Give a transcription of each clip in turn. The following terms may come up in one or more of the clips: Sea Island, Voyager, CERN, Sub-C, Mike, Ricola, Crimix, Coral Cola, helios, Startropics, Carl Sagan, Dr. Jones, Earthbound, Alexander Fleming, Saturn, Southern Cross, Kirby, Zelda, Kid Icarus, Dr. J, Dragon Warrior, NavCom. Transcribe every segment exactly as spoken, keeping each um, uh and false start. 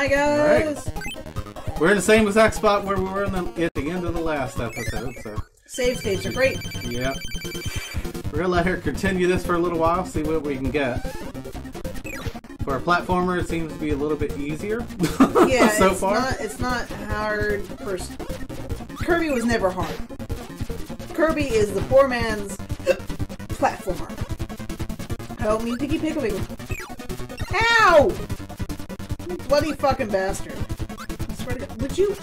Hi guys! Right. We're in the same exact spot where we were in the, at the end of the last episode, so... Save states are great! Yep. We're gonna let her continue this for a little while, see what we can get. For a platformer, it seems to be a little bit easier. Yeah, so it's far. Not, it's not hard first. Kirby was never hard. Kirby is the poor man's platformer. Help me, piggy pickling. Ow! You bloody fucking bastard. I swear to God. Would you?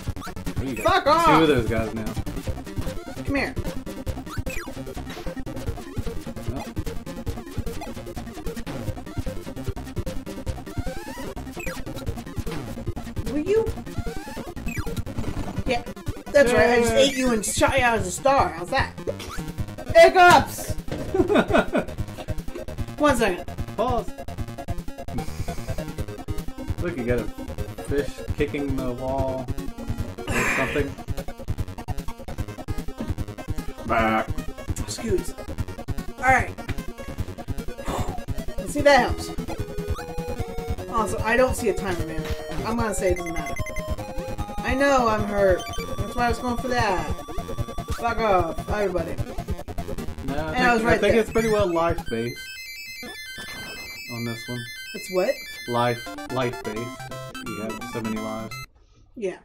you Fuck off! Two of those guys now. Come here. That's right, I just ate you and shot you out as a star. How's that? Hiccups! One second. Pause. Look, you got a fish kicking the wall or something. Back. Scoots. Alright. Let's see if that helps. Also, I don't see a timer, man. I'm gonna say it doesn't matter. I know I'm hurt. That's why I was going for that. Fuck off, everybody. No, I and think, I was right I think there. It's pretty well life-based on this one. It's what? Life, life-based. You have so many lives. Yeah.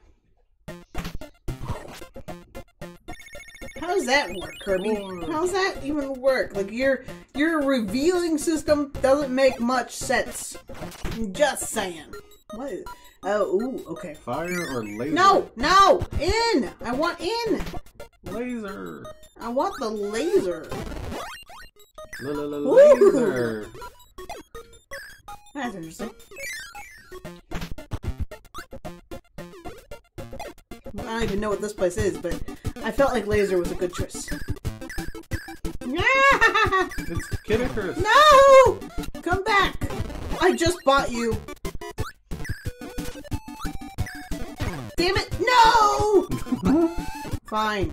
How does that work, Kirby? How does that even work? Like your your revealing system doesn't make much sense. I'm just saying. What? Is Oh, ooh, okay. Fire or laser? No! No! In! I want in! Laser! I want the laser! La-la-la-laser! That's interesting. I don't even know what this place is, but I felt like laser was a good choice. It's Kid Icarus! No! Come back! I just bought you! Damn it! No! Fine.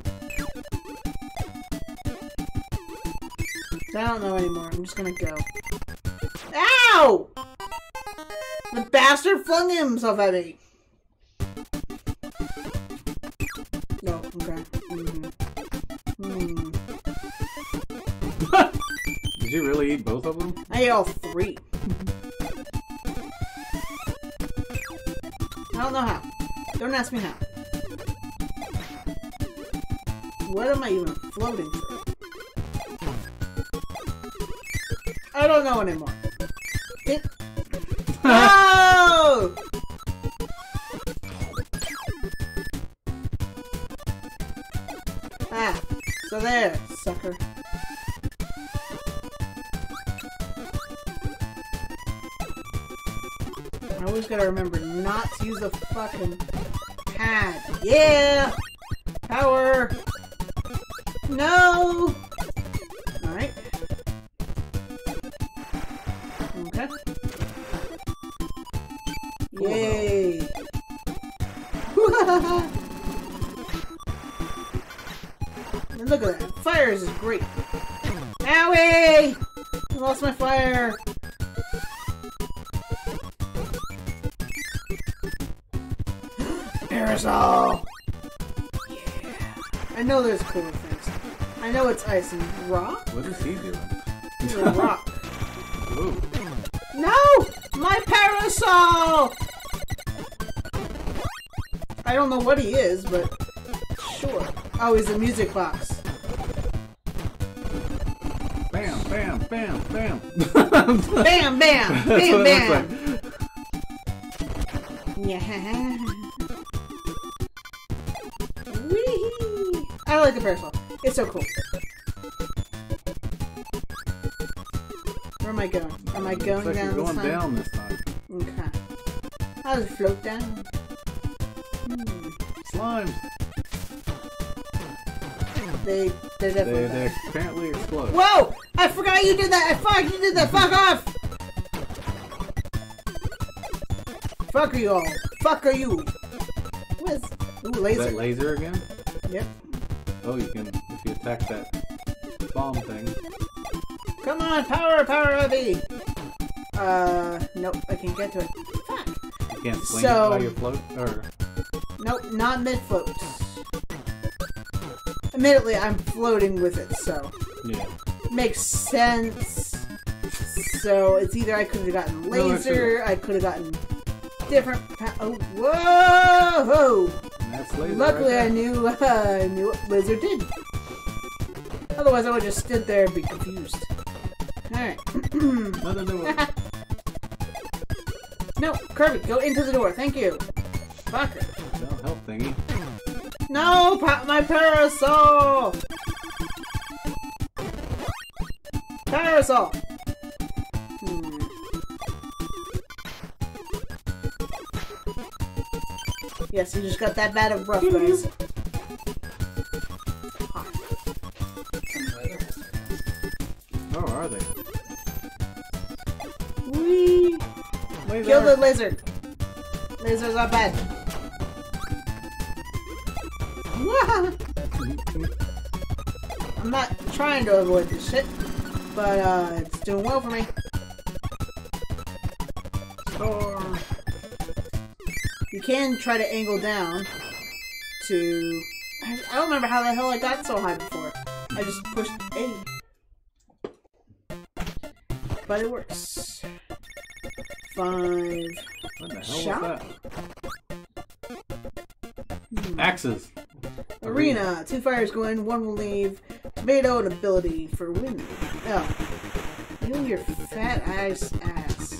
I don't know anymore. I'm just gonna go. Ow! The bastard flung himself at me. No, oh, okay. Mm-hmm. Hmm. Did you really eat both of them? I ate all three. I don't know how. Don't ask me how. What am I even floating through? I don't know anymore. It... No! Ah, so there, sucker. I always gotta remember not to use a fucking... pad. Yeah! Power! No! Alright. Okay. Yay! And look at that. Fire is great. Owie! I lost my fire! All. Yeah. I know there's cooler things. I know it's ice and rock. What is he doing? He's a rock. Ooh. No! My parasol! I don't know what he is, but sure. Oh, he's a music box. Bam, bam, bam, bam. Bam, bam, bam, bam. Yeah. I like the parasol. It's so cool. Where am I going? Am I going like down, going this time? down this time? Okay. I'll just float down. Hmm. Slimes! They, they're definitely They, they apparently explode. Whoa! I forgot you did that! I fuck you did that! Fuck off! Fuck are you all! Fuck are you! What is... Ooh, laser. Is that laser again? Yep. Oh, you can, if you attack that bomb thing. Come on, power, power, Abby! Uh, nope, I can't get to it. Fuck! can't fling so, it by your float? Or... Nope, not mid-float. Admittedly, I'm floating with it, so... Yeah. Makes sense. So, it's either I could have gotten laser, no, I could have gotten different... Oh, whoa! And that's laser. Luckily, right I knew uh, I knew what laser did. Otherwise, I would have just stood there and be confused. Alright. Another door. No, Kirby, go into the door. Thank you. Fucker. That'll help, thingy. No, pop my parasol! Parasol! Hmm. Yes, you just got that bad of rough, guys. Oh, are they? Whee! Laser. Kill the lizard! Lizards are bad. I'm not trying to avoid this shit, but uh, it's doing well for me. Storm. You can try to angle down to... I don't remember how the hell I got so high before. I just pushed A. But it works. Five. What the hell shot? Was that? Hmm. Axes. Arena. Arena. Two fires go in, one will leave. Tomato and ability for win. Oh. You your fat ass ass.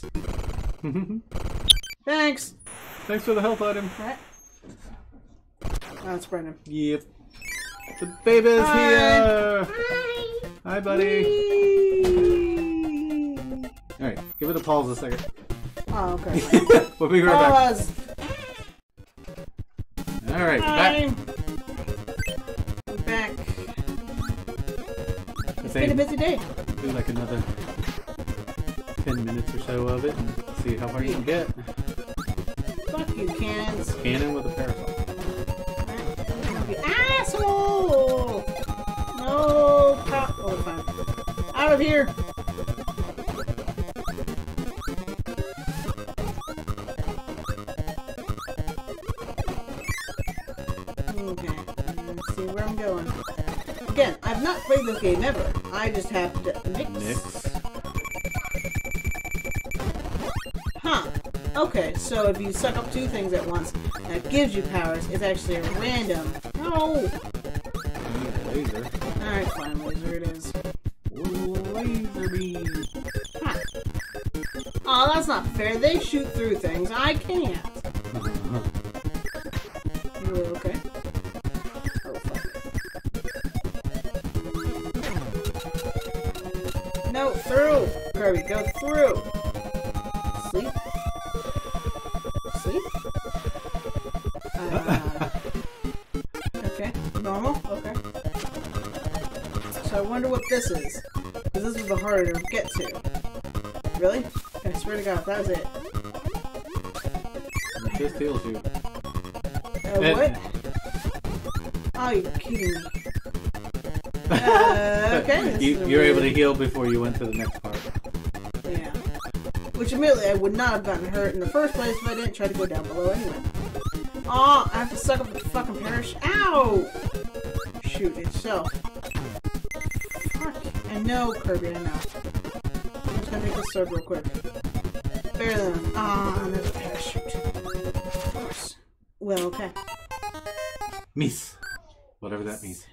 Thanks. Thanks for the health item. What? Oh, it's Brendan. Yep. The baby's Hi. Here. Hi. Hi, buddy. Whee. All right. Give it a pause a second. Oh, okay. We'll be right back. Was... Alright, back. We're back. It's been a busy day. Do like another ten minutes or so of it and see how far you can get. Fuck you, cans. Cannon with a parasol. You asshole! No pop. Oh, fine. Out of here! Again, I've not played this game ever. I just have to mix. mix. Huh. Okay, so if you suck up two things at once, that gives you powers. It's actually a random. No! I need a laser. Alright, fine, laser it is. Laser beam. Huh. Aw, oh, that's not fair. They shoot through things. I can't. Okay. No, through! Kirby, go through! Sleep? Sleep? Uh, okay, normal? Okay. So I wonder what this is. Because this was the harder to get to. Really? I swear to God, that was it. It just heals you. Uh, what? Oh, you're kidding me. Uh, okay. You, you were able to heal before you went to the next part. Yeah. Which, admittedly, I would not have gotten hurt in the first place if I didn't try to go down below anyway. Aw, oh, I have to suck up the fucking parish. Ow! Shoot, itself. Fuck. I know, Kirby, I know. I'm just gonna make this serve real quick. Bear them. Aw, oh, there's a parachute. Of course. Well, okay. Miss. Whatever that means.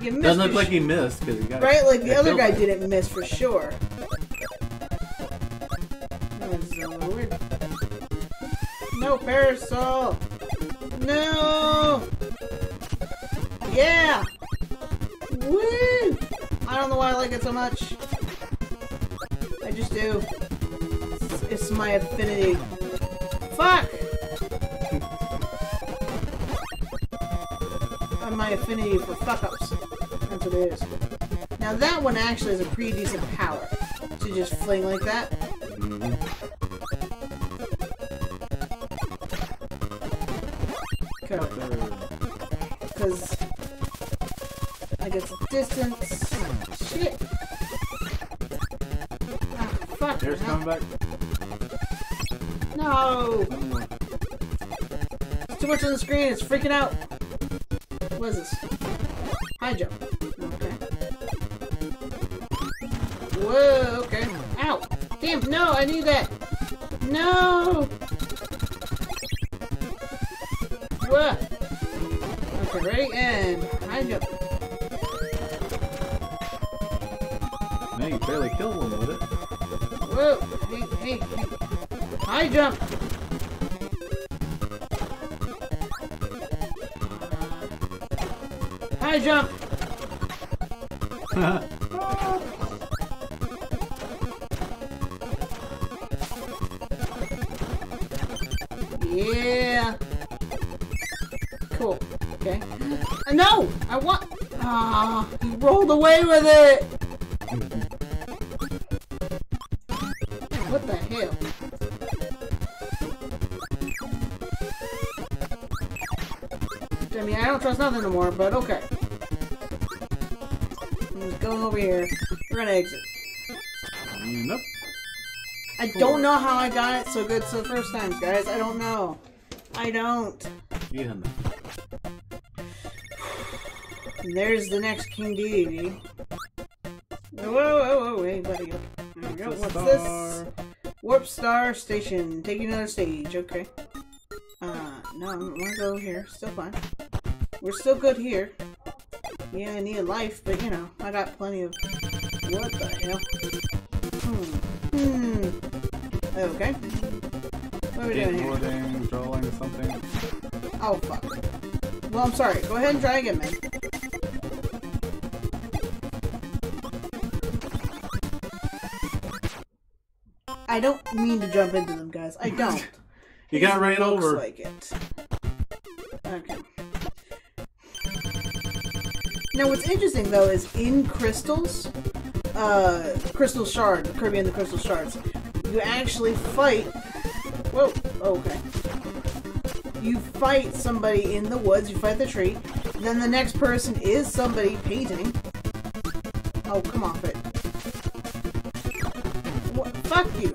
Doesn't look like he missed because he got right, like the other guy didn't miss for sure. That's so weird. No parasol. No. Yeah. Woo! I don't know why I like it so much. I just do. It's, it's my affinity. Fuck. I'm my affinity for fuck ups. That's what it is. Now that one actually is a pretty decent power. So you just fling like that. Mm-hmm. Because I guess distance. Shit. Ah, fuck. There's coming back. No! Too much on the screen, it's freaking out! What is this? High jump. Okay. Whoa, okay. Ow! Damn, no, I need that! No! Whoa! Okay, ready, and high jump. Man, you barely killed one with it. Whoa! Hey, hey, hey! High jump! High jump! Yeah! Cool. Okay. Uh, no! I want. Ah! Uh, he rolled away with it! What the hell? I mean, I don't trust nothing anymore, but okay. Just going over here. We're gonna exit. Nope. I don't know how I got it so good so the first time, guys. I don't know. I don't. You don't know. And there's the next King Deity. Whoa, whoa, whoa, wait, buddy. There we go. What's this? Warp Star Station. Taking another stage. Okay. Uh, no, I'm gonna go here. Still fine. We're still good here. Yeah, I need a life, but you know, I got plenty of... What the hell? Hmm. Hmm. Okay. What are we doing here? Drawing or something. Oh, fuck. Well, I'm sorry. Go ahead and try again, man. I don't mean to jump into them, guys. I don't. You got right over. Looks like it. Okay. Now, what's interesting, though, is in Crystals, uh, Crystal Shard, Kirby and the Crystal Shards, you actually fight... Whoa! Oh, okay. You fight somebody in the woods, you fight the tree, then the next person is somebody painting. Oh, come off it. What? Fuck you!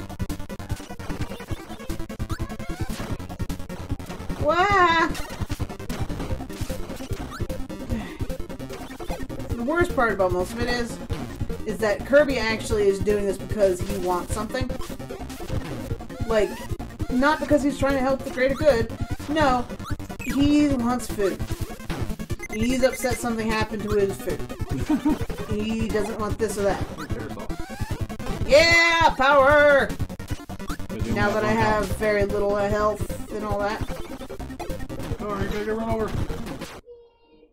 Wah! The worst part about most of it is, is that Kirby actually is doing this because he wants something. Like, not because he's trying to help the greater good. No, he wants food. He's upset something happened to his food. He doesn't want this or that. Yeah, power! Now that I have very little health and all that. Oh, are you gonna get run over?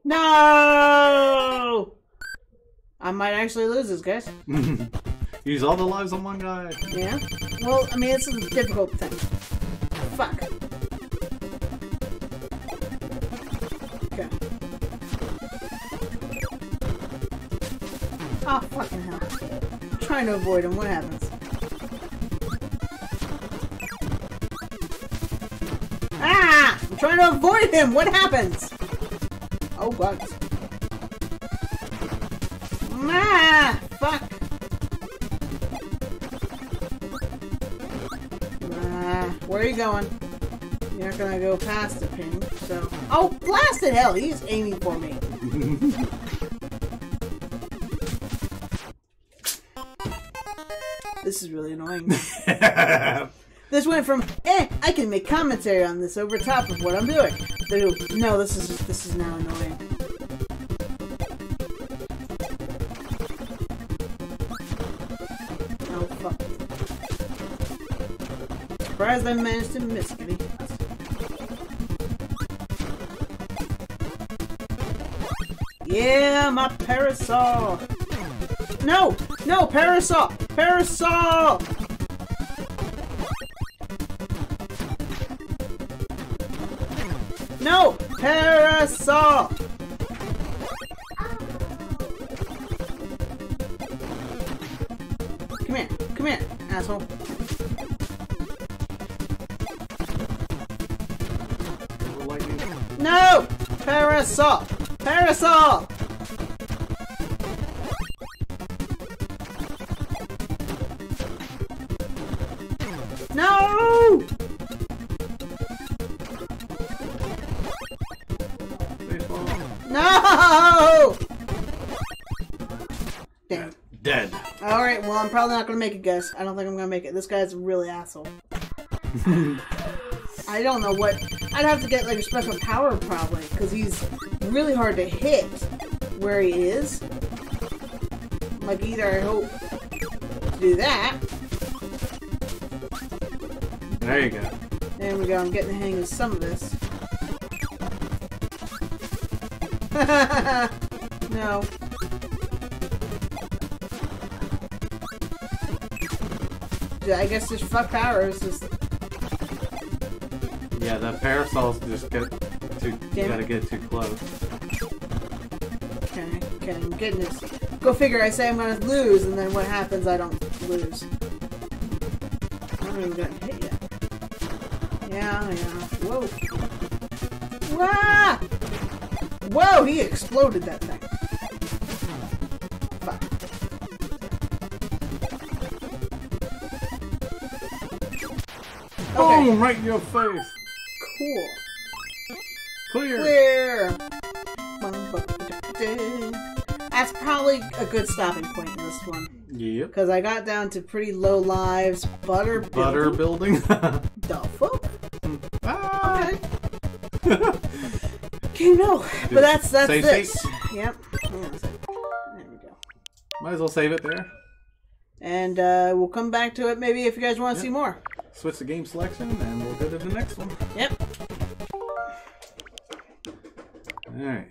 No! I might actually lose this, guys. Use all the lives on one guy. Yeah? Well, I mean, it's a difficult thing. Fuck. Okay. Oh, fucking hell. I'm trying to avoid him. What happens? Ah! I'm trying to avoid him! What happens? Oh, God. Ah, fuck. Ah, where are you going? You're not gonna go past the pin, so... Oh, blasted hell! He's aiming for me. This is really annoying. This went from, eh, I can make commentary on this over top of what I'm doing. No, this is this is now annoying. Oh fuck! Surprised I managed to miss me. Yeah, my parasol. No, no parasol, parasol. No! Parasol! Come here. Come here, asshole. No! Parasol! Parasol! No! Dead. Dead. Alright, well, I'm probably not going to make it, guys. I don't think I'm going to make it. This guy's really asshole. I don't know what... I'd have to get, like, a special power, probably, because he's really hard to hit where he is. Like, either I hope to do that. There you go. There we go. I'm getting the hang of some of this. No. I guess just fuck power is just... Yeah, the parasols just get too... You gotta get too close. Okay, okay, I'm getting this. Go figure, I say I'm gonna lose, and then what happens, I don't lose. I don't even gonna hit yet. Yeah, yeah. Whoa. Wah! Whoa, he exploded that thing. Fuck. Okay. Boom! Right in your face! Cool. Clear! Clear! That's probably a good stopping point in this one. Yep. Because I got down to pretty low lives. Butter building. Butter building? The fuck? Ah. Okay. Can't know. Dude, but that's that's save, this. Save. Yep. Yeah, that's it. There we go. Might as well save it there. And uh, we'll come back to it maybe if you guys want to yep. see more. Switch the game selection and we'll go to the next one. Yep. Alright.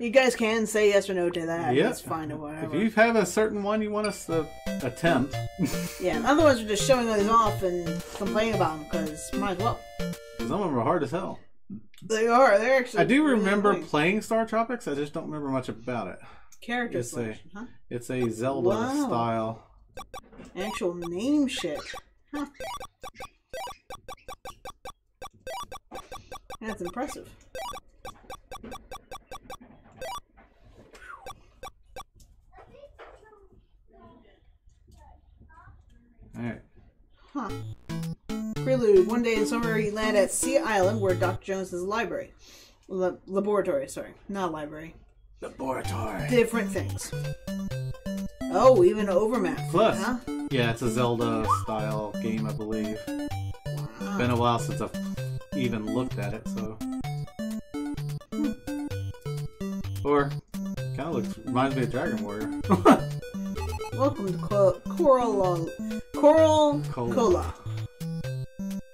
You guys can say yes or no to that. Yep. That's fine or whatever. If you have a certain one you want us to attempt. Yeah, otherwise we're just showing those off and complaining about them, because might as well. Some of them are hard as hell. They are. They're actually... I do really remember annoying. playing Startropics. I just don't remember much about it. Character it's selection, a, huh? It's a Zelda wow. style. Actual name shit. Huh. That's impressive. Alright. Huh. Prelude. One day in summer, you land at Sea Island, where Doctor Jones is a library. L laboratory, sorry. Not library. Laboratory. Different things. Oh, even overmap. Plus. Huh? Yeah, it's a Zelda-style game, I believe. Wow. It's been a while since I've even looked at it, so... Hmm. Or, kind of looks... reminds me of Dragon Warrior. Welcome to Co Coral... Coral Cola. Cola.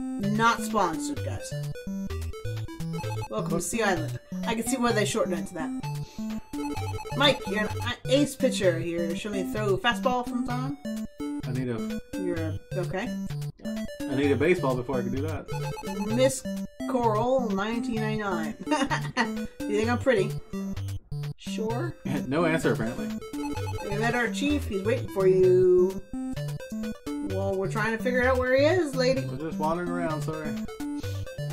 Not sponsored, guys. Welcome what? to Sea Island. I can see why they shortened it to that. Mike, you're an ace pitcher here. Show me a throw fastball from time. I need a... You're a... okay. I need a baseball before I can do that. Miss Coral, nineteen ninety-nine. You think I'm pretty? Sure. No answer, apparently. We met our chief. He's waiting for you. Well, we're trying to figure out where he is, lady. We're just wandering around, sorry. I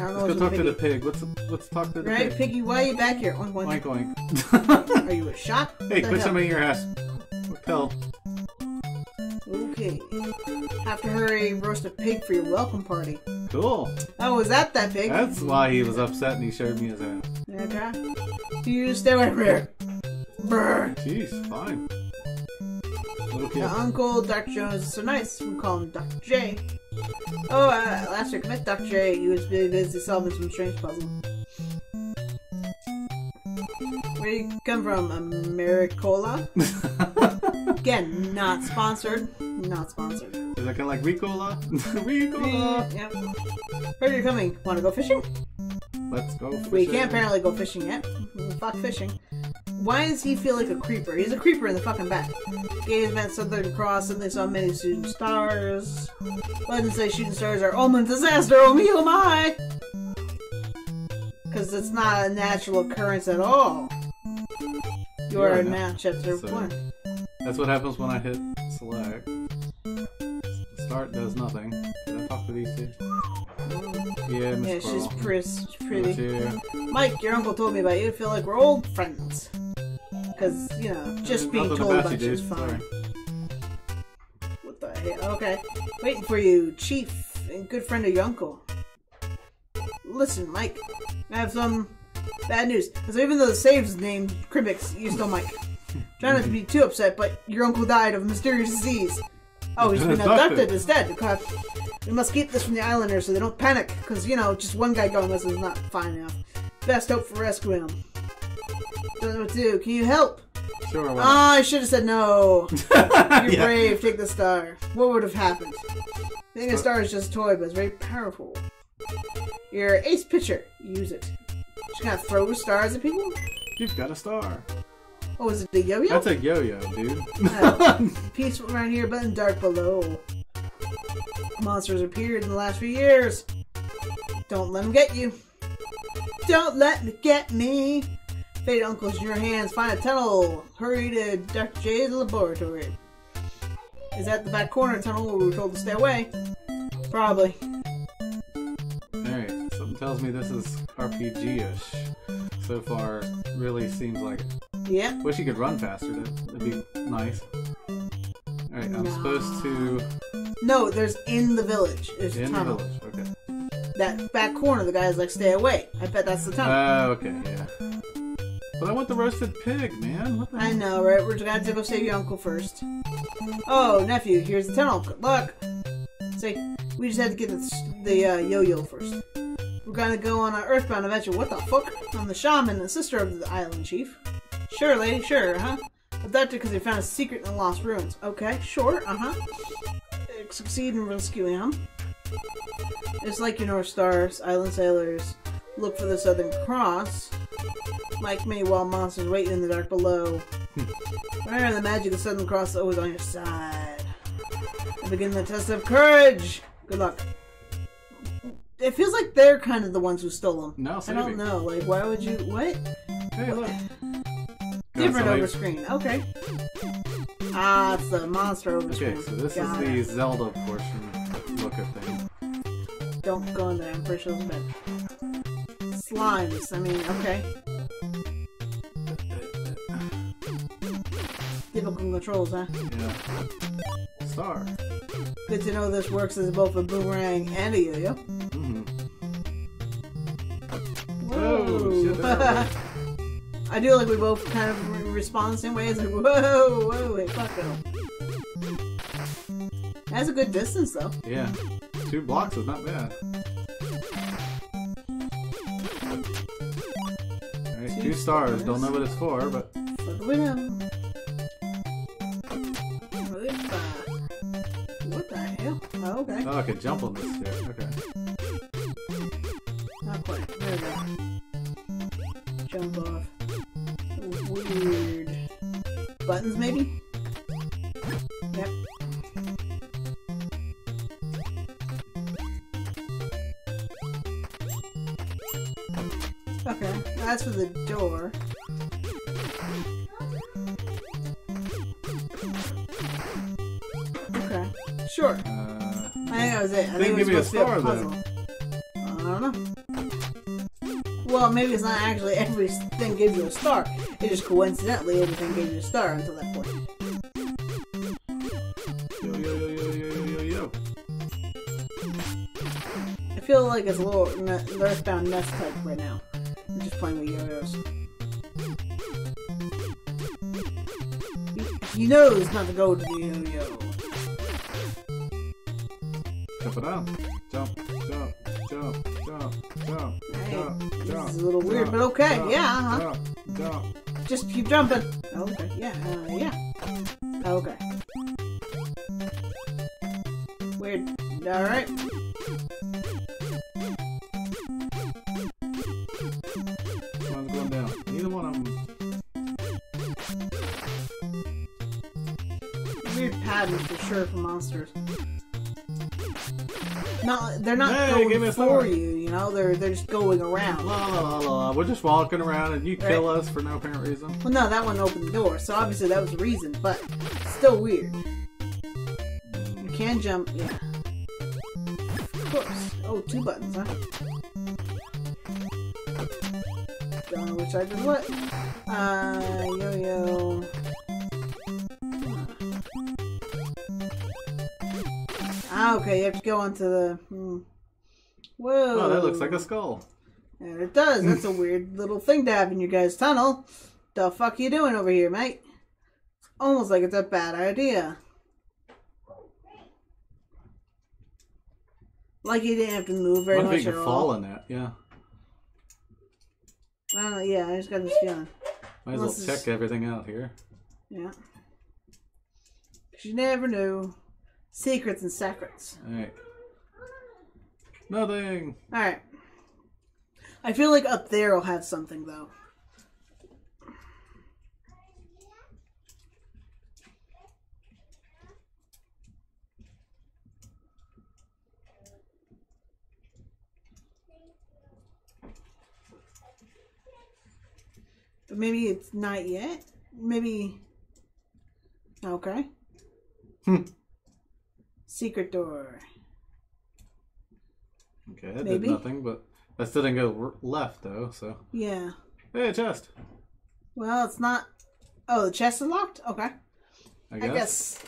don't know. Let's go talk to the pig. Let's, let's talk to the right, pig. Right, Piggy, why are you back here? Oink, oink. Oink, oink. Are you a shop? Hey, put something in your ass. What the hell? Okay. Have to hurry and roast a pig for your welcome party. Cool. Oh, was that that pig? That's why he was upset and he showed me his ass. Okay. You just stay away from here. Brr. Jeez, fine. Okay. My uncle, Doctor Jones, is so nice. We call him Doctor J. Oh, uh, last week I met Doctor J. He was really busy solving some strange puzzle. Where did you come from? Americola? Again, not sponsored. Not sponsored. Is that kind of like Ricola? Ricola! Yep. Where are you coming? Want to go fishing? Let's go fishing. We can't apparently go fishing yet. Fuck fishing. Why does he feel like a creeper? He's a creeper in the fucking back. Gays met Southern Cross and they saw many shooting stars. Legends say shooting stars are omen disaster, oh me, oh my! Because it's not a natural occurrence at all. You are now chapter so, one. That's what happens when I hit select. Start does nothing. Did I talk to these two? Yeah, Miss yeah, she's pr pretty. Mike, your uncle told me about you. I feel like we're old friends. Because, you know, just There's being told about you is fine. Sorry. What the heck? Okay. Waiting for you, Chief, and good friend of your uncle. Listen, Mike, I have some bad news. So even though the save's named Crimix, you still Mike. Try not to be too upset, but your uncle died of a mysterious disease. Oh, he's been abducted instead. We must keep this from the islanders so they don't panic, because, you know, just one guy going with us is not fine enough. Best hope for rescuing him. Don't know what to do. Can you help? Sure, I will. Ah, I should have said no. You're yeah. brave. Take the star. What would have happened? I think a star is just a toy, but it's very powerful. You're an ace pitcher. Use it. Just kind of throw stars at people? You've got a star. Oh, is it the yo-yo? That's a yo-yo, dude. uh, peaceful around here, but in dark below. Monsters appeared in the last few years. Don't let them get you. Don't let me get me. Faded uncle's in your hands. Find a tunnel. Hurry to Doctor J's laboratory. Is that the back corner tunnel where we were told to stay away? Probably. Alright, something tells me this is R P G-ish. So far, really seems like it. Yeah. Wish you could run faster. That'd be nice. Alright, I'm no. supposed to... No, there's in the village. There's in a tunnel. the village, okay. That back corner, the guy's like, stay away. I bet that's the tunnel. Oh, uh, okay, yeah. But I want the roasted pig, man. What the I heck? know, right? We're just gonna have to go save your uncle first. Oh, nephew, here's the tunnel. Good luck. See, we just had to get the, the uh, yo-yo first. We're gonna go on an Earthbound adventure. What the fuck? I'm the shaman, the sister of the island chief. Sure, lady, sure, huh? Abducted because they found a secret in the lost ruins. Okay, sure, uh-huh. Succeed in rescuing him. It's like your North Stars, island sailors look for the Southern Cross. Mike may while monsters waiting in the dark below. Remember the magic of Southern Cross is always on your side. I begin the test of courage. Good luck. It feels like they're kind of the ones who stole him. No, I don't know. Like, why would you? What? Hey, look. Different over screen. Okay. Ah, it's the monster over screen. Okay, so this Got is the it. Zelda portion look at thing. Don't go in there, I'm pretty sure it's bad. Slimes, I mean, okay. Difficult controls, huh? Yeah. Star. Good to know this works as both a boomerang and a yo-yo. Mm-hmm. Whoa! Whoa shit, I do like we both kind of respond the same way. It's like, whoa, whoa, wait, fuck no. That's a good distance, though. Yeah. Two blocks is not bad. Alright, two, two stars. Stars. Don't know what it's for, but... Fuck we know. What the hell? Oh, okay. Oh, I can jump on this stair. Okay. Not quite. There we go. Jump off. Weird buttons, maybe? Yep. Okay, that's for the door. Okay, sure. Uh, I think that was it. I think it was supposed to be a puzzle. I don't know. Well, maybe it's not actually everything gives you a star. It just coincidentally everything gave you a star until that point. Yo yo yo yo yo yo yo. I feel like it's a little Earthbound mess type right now. I'm just playing with yo-yos. He knows not to go to the yo-yo. Jump it up. Jump, jump, jump, jump, jump, hey, jump, this jump. This is a little weird, jump, but okay, jump, yeah, uh huh. Jump, jump. Just keep jumping. Oh, okay. Yeah. Uh, yeah. Oh, okay. Weird. All right. One's going down. Neither one of them. Weird patterns for sure for monsters. Not. They're not hey, going for you. You know, they're they're just going around. La, la, la, la. We're just walking around, and you right. kill us for no apparent reason. Well, no, that one opened the door, so obviously that was the reason, but still weird. You can jump, yeah. Of course. Oh, two buttons, huh? Don't know which side does what. Uh, yo-yo. Ah, okay, you have to go onto the. Hmm. Whoa! Oh, that looks like a skull. There it does. That's a weird little thing to have in your guys' tunnel. The fuck you doing over here, mate? Almost like it's a bad idea. Like you didn't have to move very much at all. I think you fall in that, yeah. I don't know, yeah, I just got this feeling. Might as well check everything out here. Yeah. Because you never knew. Secrets and secrets. Alright. Nothing! Alright. I feel like up there will have something, though. But maybe it's not yet. Maybe. Okay. Hmm. Secret door. Okay, that maybe. Did nothing, but that still didn't go left, though, so. Yeah. Hey, a chest. Well, it's not. Oh, the chest is locked? Okay. I guess. I guess.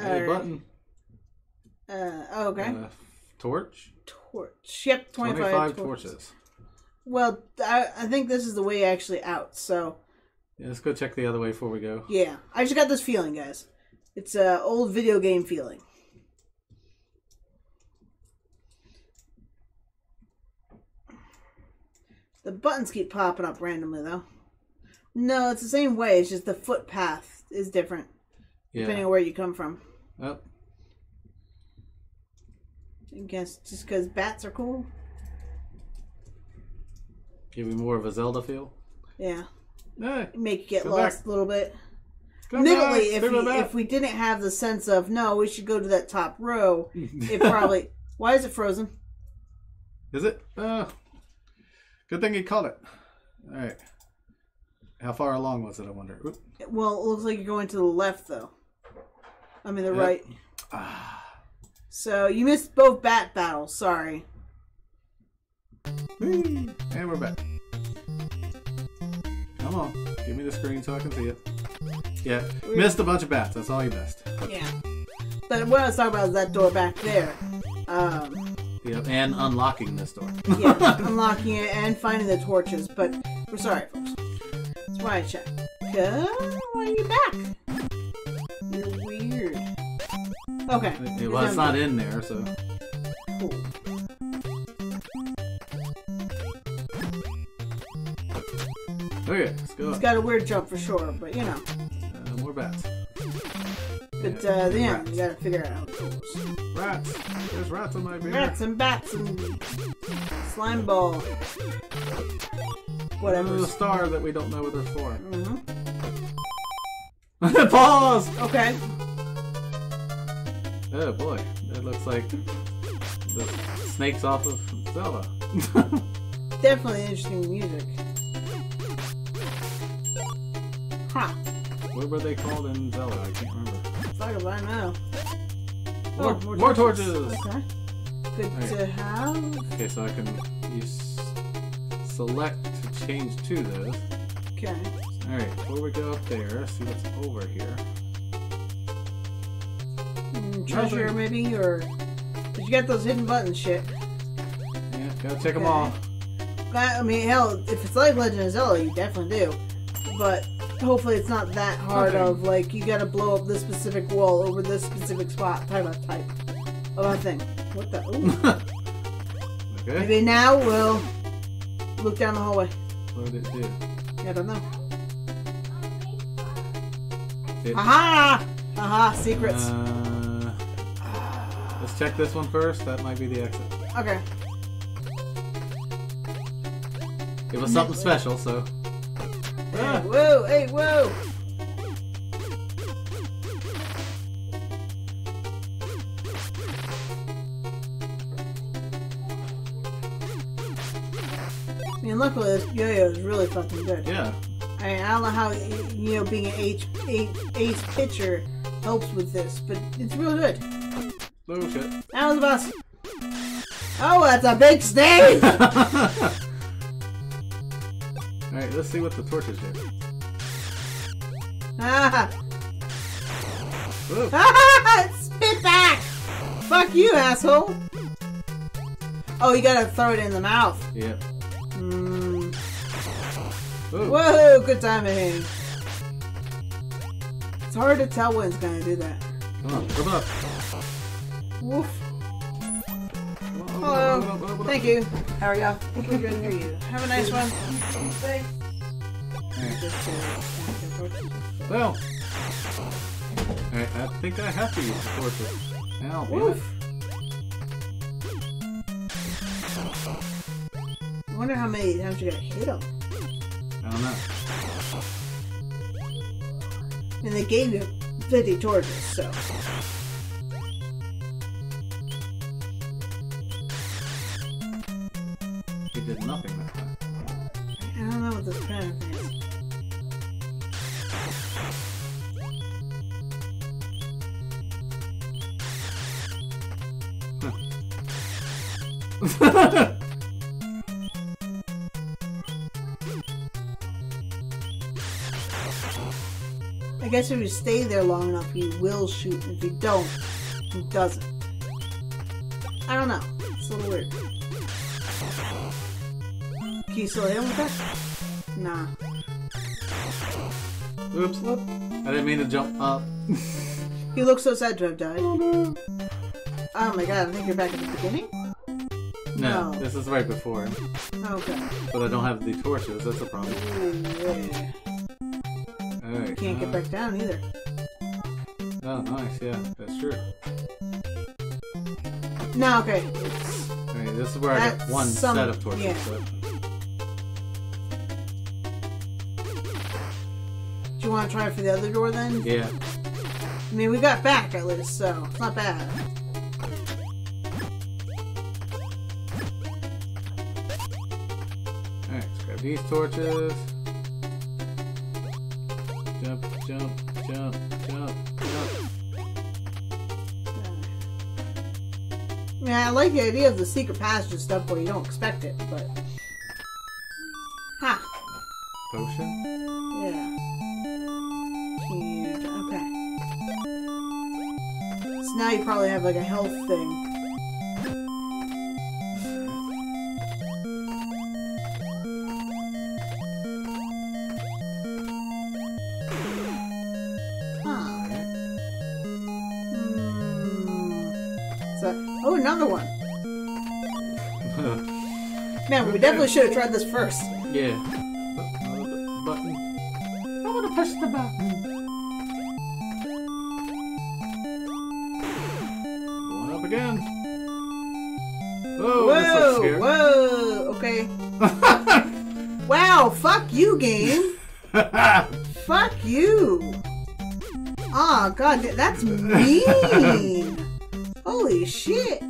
Hey, uh, button. Uh, oh, okay. Uh, torch? Torch. Yep, twenty-five, twenty-five torches. torches. Well, I, I think this is the way actually out, so. Yeah, let's go check the other way before we go. Yeah, I just got this feeling, guys. It's an old video game feeling. The buttons keep popping up randomly, though. No, it's the same way. It's just the footpath is different, yeah. Depending on where you come from. Oh. I guess just because bats are cool. Give me more of a Zelda feel. Yeah. Hey, make you get lost back. a little bit. Admittedly, if, you, if we didn't have the sense of, no, we should go to that top row, it probably... Why is it frozen? Is it? Uh, good thing you caught it. All right. How far along was it, I wonder? Oop. Well, it looks like you're going to the left, though. I mean, the yep. right. Ah. So, you missed both bat battles. Sorry. And we're back. Come on, give me the screen so I can see it. Yeah, we missed a bunch of bats. That's all you missed. Yeah, but what I was talking about is that door back there. Um, yeah, and unlocking this door. Yeah, unlocking it and finding the torches. But we're sorry, folks. That's why I checked. Cause why are you back? You're weird. Okay. Yeah, well, it's not in there, so. Cool. Okay, let's go. He's got a weird jump for sure, but you know. Uh, more bats. But yeah, uh, then rats. You gotta figure out how it goes. Rats! There's rats on my beer. Rats and bats and slime ball. Whatever. There's a star that we don't know what they're for. Mm-hmm. Pause! Okay. Oh boy, that looks like the snakes off of Zelda. Definitely interesting music. Huh. What were they called in Zelda? I can't remember. Fuck if I know. More, oh, more, more torches. torches! Okay. Good right. to have. Okay, so I can use select to change to this. Okay. Alright, before we go up there, see what's over here. Mm, treasure, Nothing. maybe? Or. Did you get those hidden buttons shit? Yeah, gotta check okay. them all. I mean, hell, if it's like Legend of Zelda, you definitely do. But. Hopefully it's not that hard okay. of, like, you gotta blow up this specific wall over this specific spot, type of type. Oh, I think. What the? Ooh. Okay. Maybe now we'll look down the hallway. What did it do? I don't know. It... Aha! Aha, secrets. Uh, uh, let's check this one first. That might be the exit. Okay. It was something special, so... Ah. Hey, whoa! Hey, whoa! I mean, luckily this yo-yo is really fucking good. Yeah. I mean, I don't know how you know being an ace, ace pitcher helps with this, but it's real good. Oh shit! That was the boss. Oh, that's a big snake! Alright, let's see what the torches do. Ah! Whoa. Ah! Spit back! Fuck you, asshole! Oh, you gotta throw it in the mouth. Yeah. Mm. Whoa, good timing. It's hard to tell when it's gonna do that. Come on, open up. Woof. Come on, open Hello. Up, open up, open up. Thank you. How are y'all? We're good near you. Have a nice one. Stay. Right. Well. Alright, I think I have to use the fortress. Now, woof. I wonder how many times you got hit on. I don't know. And they gave you fifty torches, so. He did nothing that time. I don't know what this kind of thing is. Huh. I guess if you stay there long enough, he will shoot. If you don't, he doesn't. I don't know. It's a little weird. Can you still hit him with that? Nah. Oops. Look. I didn't mean to jump up. He looks so sad to have died. Oh, no. Oh my god, I think you're back at the beginning? No, no. This is right before. Okay. But I don't have the torches, that's a problem. Yeah. Right, can't uh, get back down either. Oh, nice, yeah, that's true. No, okay. Okay, this is where that's I got one some, set of torches. Yeah. So. Do you want to try for the other door then? Yeah. I mean, we got back at least, so it's not bad. Alright, let's grab these torches. Jump, jump, jump, jump, jump. I mean, I like the idea of the secret passage stuff where you don't expect it, but... Ha! Potion? Yeah. And... okay. So now you probably have, like, a health thing. We definitely should have tried this first. Yeah. Oh, button. I want to push the button. Going up again. Whoa! Whoa! This looks scary. Whoa! Okay. Wow! Fuck you, game. Fuck you. Aw, oh, god, that's mean. Holy shit.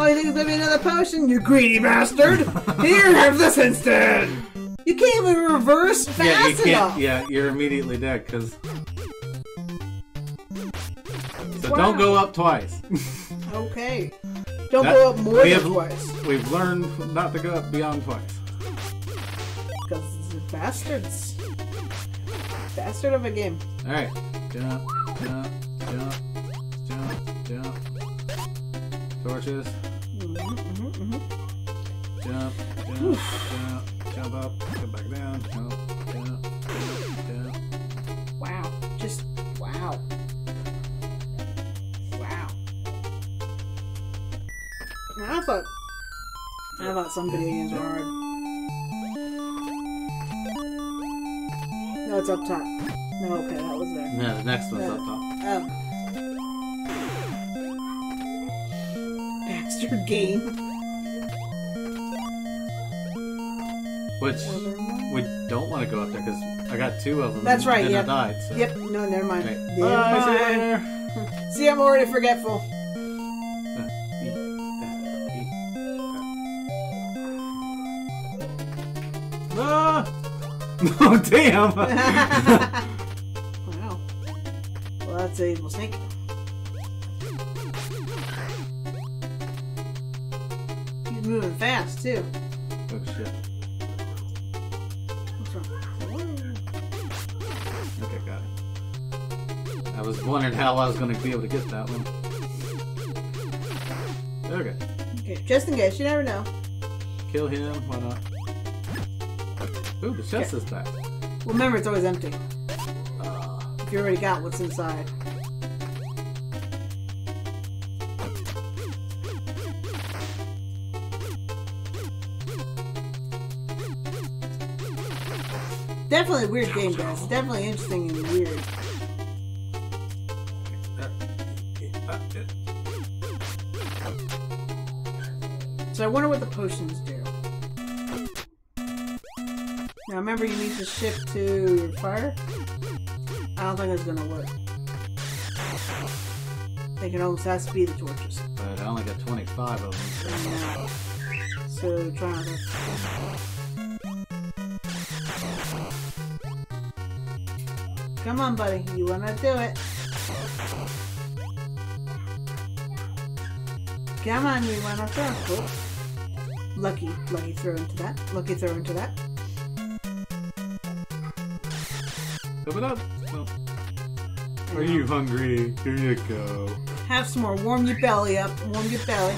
Oh, you think it's gonna be another potion, you greedy bastard? Here, have this instead! You can't even reverse fast yeah, you can't, enough! Yeah, you're immediately dead, because... So wow. Don't go up twice. Okay. Don't that, go up more than have, twice. We've learned not to go up beyond twice. Because bastards. Bastard of a game. Alright. Jump, jump, jump, jump, jump. Torches. Mm-hmm, mm-hmm, mm-hmm. Jump, jump, oof. Jump, jump up, come back down, jump, jump, jump, jump. Wow, just wow. Wow. Now I thought I thought some video games were hard. No, it's up top. No, okay, that was there. No, the next one's no. Up top. Oh. Your game, which we don't want to go up there because I got two of them. That's right. And yep. I died. So. Yep. No, never mind. Okay. Never Bye, mind. See, I'm already forgetful. Ah! Oh damn! Wow. Well, that's a evil snake. Moving fast too. Oh shit. What's wrong? Okay, got it. I was wondering how I was going to be able to get that one. Okay. Okay, just in case, you never know. Kill him, why not? Ooh, the chest okay. is back. Remember, it's always empty. Uh, You already got what's inside. Definitely a weird game, guys. Definitely interesting and weird. So I wonder what the potions do. Now remember, you need to shift to your fire. I don't think it's gonna work. I think it almost has to be the torches. But I only got twenty-five of them. So, so try this. Come on, buddy. You wanna do it? Come on, you wanna throw? Cool. Lucky, lucky throw into that. Lucky throw into that. Open up. Oh. Are you hungry? Here you go. Have some more. Warm your belly up. Warm your belly.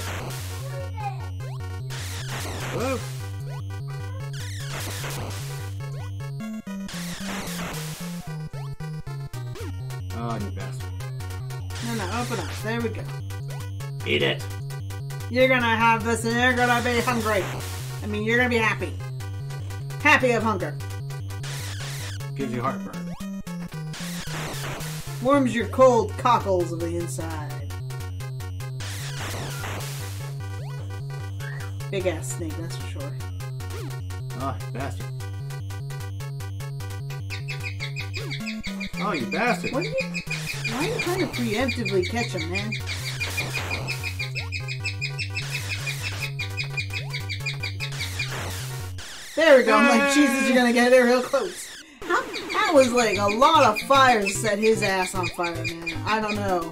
Whoa. Oh, you bastard. No, no, open up. There we go. Eat it. You're gonna have this and you're gonna be hungry. I mean, you're gonna be happy. Happy of hunger. Gives you heartburn. Warms your cold cockles of the inside. Big ass snake, that's for sure. Ah, oh, bastard. Oh, you bastard. What are you, why are you trying to preemptively catch him, man? There we go. I'm like, Jesus, you're gonna get there real close. That was like a lot of fire set his ass on fire, man. I don't know.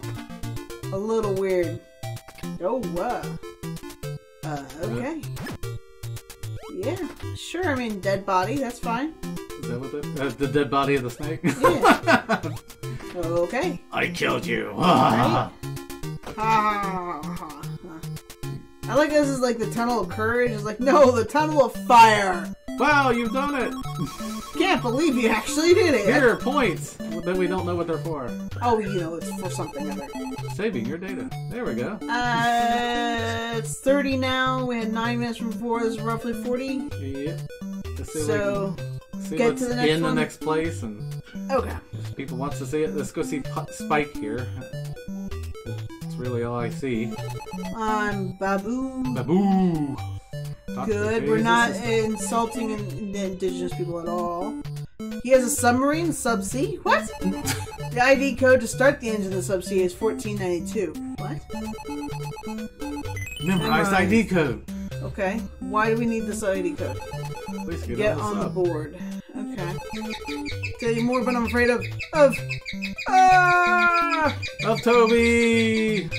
A little weird. Oh, wow. Uh, okay. Yeah, sure. I mean, dead body, that's fine. Is that what that is? The dead body of the snake? Yeah. Okay. I killed you. Right? Ah. I like this is like the tunnel of courage. It's like, no, the tunnel of fire. Wow, you've done it. Can't believe you actually did it! Here are points! But we don't know what they're for. Oh, you know, it's for something other. Saving your data. There we go. Uh, it's thirty now. We had nine minutes from four. It's roughly forty. Yep. So, see get to the next in one. The next place. And okay. If people want to see it, let's go see Spike here. That's really all I see. I'm um, Babu. Babu! Good, we're not insulting in the indigenous people at all. He has a submarine, Sub-C. What? The I D code to start the engine of the Sub-C is fourteen ninety-two. What? Memorized I D code. Okay, why do we need this I D code? Please get, get on, on the board. Okay. Tell you more, but I'm afraid of... Of... Ah! Of Toby!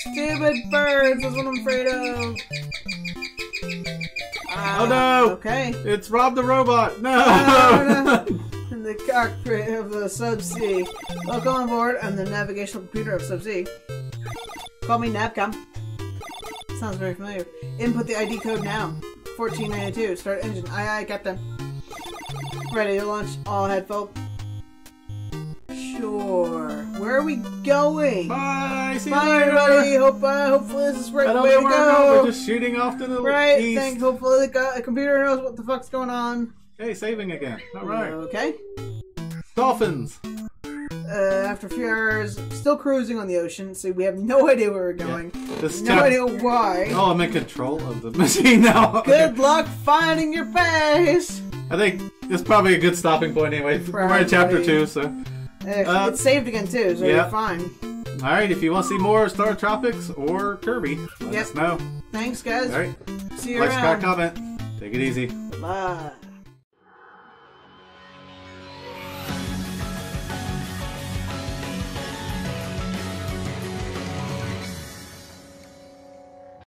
Stupid birds, that's what I'm afraid of. Uh, oh no! Okay. It's Rob the Robot! No! Oh, no. In the cockpit of the Sub-Z. Welcome on board on the navigational computer of Sub-Z. Call me NavCom. Sounds very familiar. Input the I D code now. fourteen ninety-two. Start engine. Aye aye, Captain. Ready to launch. All ahead, folks. Sure. Where are we going? Bye. See Bye, you later. Everybody. Hope, uh, hopefully this is right I don't way know to where go. We're, going. We're just shooting off to the right, east. Right. Thanks. Hopefully the uh, computer knows what the fuck's going on. Hey, saving again. All right. Okay. Dolphins. Uh, after a few hours, still cruising on the ocean, so we have no idea where we're going. Yeah. This no idea why. Oh, I'm in control of the machine now. Good luck finding your base. I think it's probably a good stopping point anyway. Probably. We're in chapter two, so. Uh, it's saved again too, so yeah. You're fine. Alright, if you want to see more Startropics or Kirby, let yep. us know. Thanks, guys. All right. See you like, around. Like, comment. Take it easy. Bye.